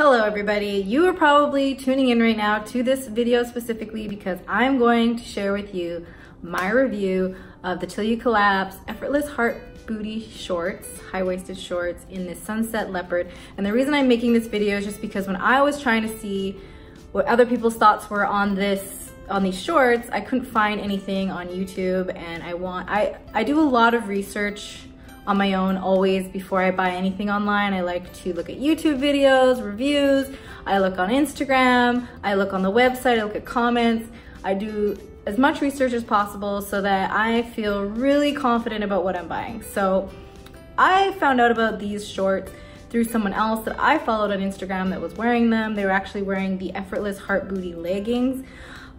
Hello everybody, you are probably tuning in right now to this video specifically because I'm going to share with you my review of the 'Til You Collapse Effortless Heart Booty Shorts, high-waisted shorts in this sunset leopard. And the reason I'm making this video is just because when I was trying to see what other people's thoughts were on these shorts, I couldn't find anything on YouTube, and I do a lot of research on my own always before I buy anything online. I like to look at YouTube videos, reviews, I look on Instagram, I look on the website, I look at comments. I do as much research as possible so that I feel really confident about what I'm buying. So I found out about these shorts through someone else that I followed on Instagram that was wearing them. They were actually wearing the Effortless Heart Booty leggings.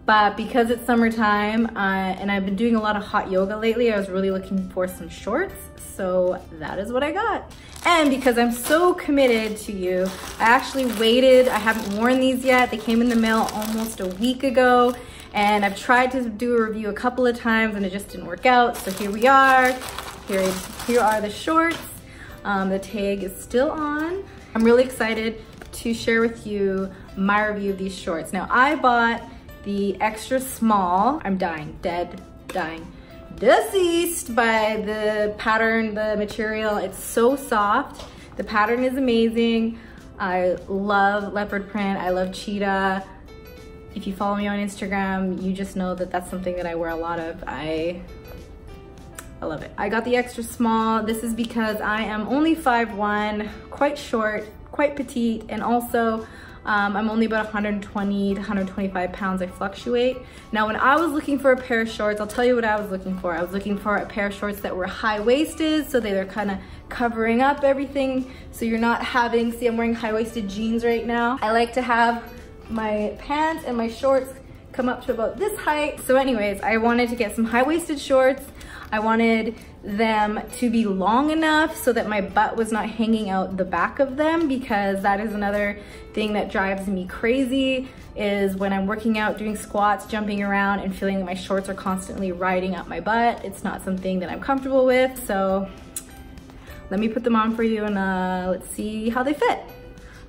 But because it's summertime and I've been doing a lot of hot yoga lately, I was really looking for some shorts. So that is what I got. And because I'm so committed to you, I actually waited. I haven't worn these yet. They came in the mail almost a week ago, and I've tried to do a review a couple of times and it just didn't work out. So here we are. Here are the shorts. The tag is still on. I'm really excited to share with you my review of these shorts. Now, I bought the extra small. I'm dying, deceased by the pattern, the material. It's so soft. The pattern is amazing. I love leopard print. I love cheetah. If you follow me on Instagram, you just know that that's something that I wear a lot of. I love it. I got the extra small. This is because I am only 5'1", quite short, quite petite, and also I'm only about 120 to 125 pounds. I fluctuate. Now, when I was looking for a pair of shorts, I'll tell you what I was looking for. I was looking for a pair of shorts that were high-waisted, so they were kind of covering up everything, so you're not having, see, I'm wearing high-waisted jeans right now. I like to have my pants and my shorts come up to about this height. So anyways, I wanted to get some high-waisted shorts. I wanted them to be long enough so that my butt was not hanging out the back of them, because that is another thing that drives me crazy, is when I'm working out, doing squats, jumping around, and feeling that my shorts are constantly riding up my butt. It's not something that I'm comfortable with. So let me put them on for you and let's see how they fit.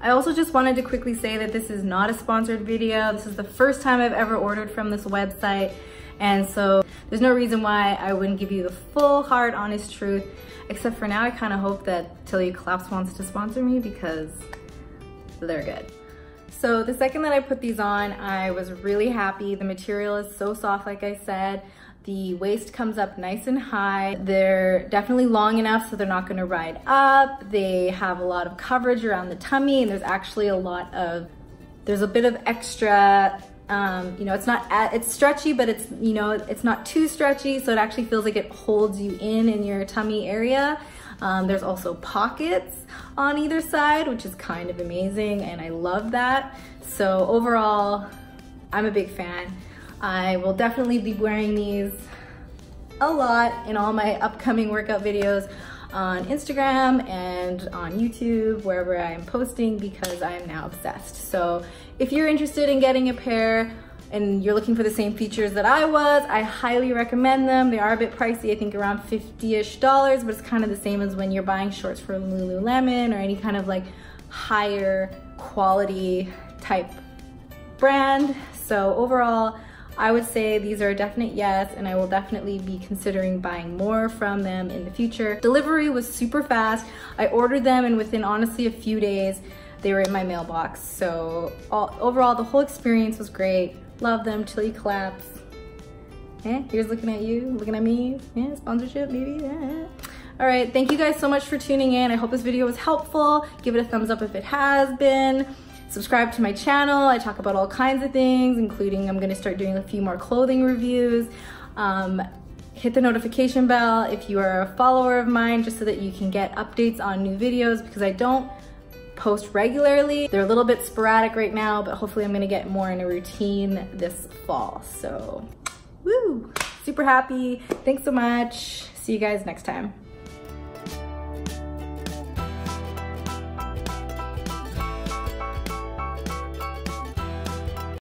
I also just wanted to quickly say that this is not a sponsored video. This is the first time I've ever ordered from this website, and so there's no reason why I wouldn't give you the full, hard, honest truth. Except for now, I kind of hope that 'Til You Collapse wants to sponsor me, because they're good. So the second that I put these on, I was really happy. The material is so soft, like I said. The waist comes up nice and high. They're definitely long enough so they're not gonna ride up. They have a lot of coverage around the tummy, and there's actually there's a bit of extra, you know, it's stretchy, but it's, you know, it's not too stretchy. So it actually feels like it holds you in your tummy area. There's also pockets on either side, which is kind of amazing, and I love that. So overall, I'm a big fan. I will definitely be wearing these a lot in all my upcoming workout videos on Instagram and on YouTube, wherever I am posting, because I am now obsessed. So if you're interested in getting a pair and you're looking for the same features that I was, I highly recommend them. They are a bit pricey, I think around $50-ish, but it's kind of the same as when you're buying shorts from Lululemon or any kind of like higher quality type brand. So overall, I would say these are a definite yes, and I will definitely be considering buying more from them in the future. Delivery was super fast. I ordered them, and within honestly a few days, they were in my mailbox. So overall, the whole experience was great. Love them. 'Til You Collapse. Here's looking at you, looking at me. Sponsorship, maybe. All right, thank you guys so much for tuning in. I hope this video was helpful. Give it a thumbs up if it has been. Subscribe to my channel. I talk about all kinds of things, including I'm gonna start doing a few more clothing reviews. Hit the notification bell if you are a follower of mine, just so that you can get updates on new videos, because I don't post regularly. They're a little bit sporadic right now, but hopefully I'm gonna get more in a routine this fall. So, woo, super happy. Thanks so much. See you guys next time.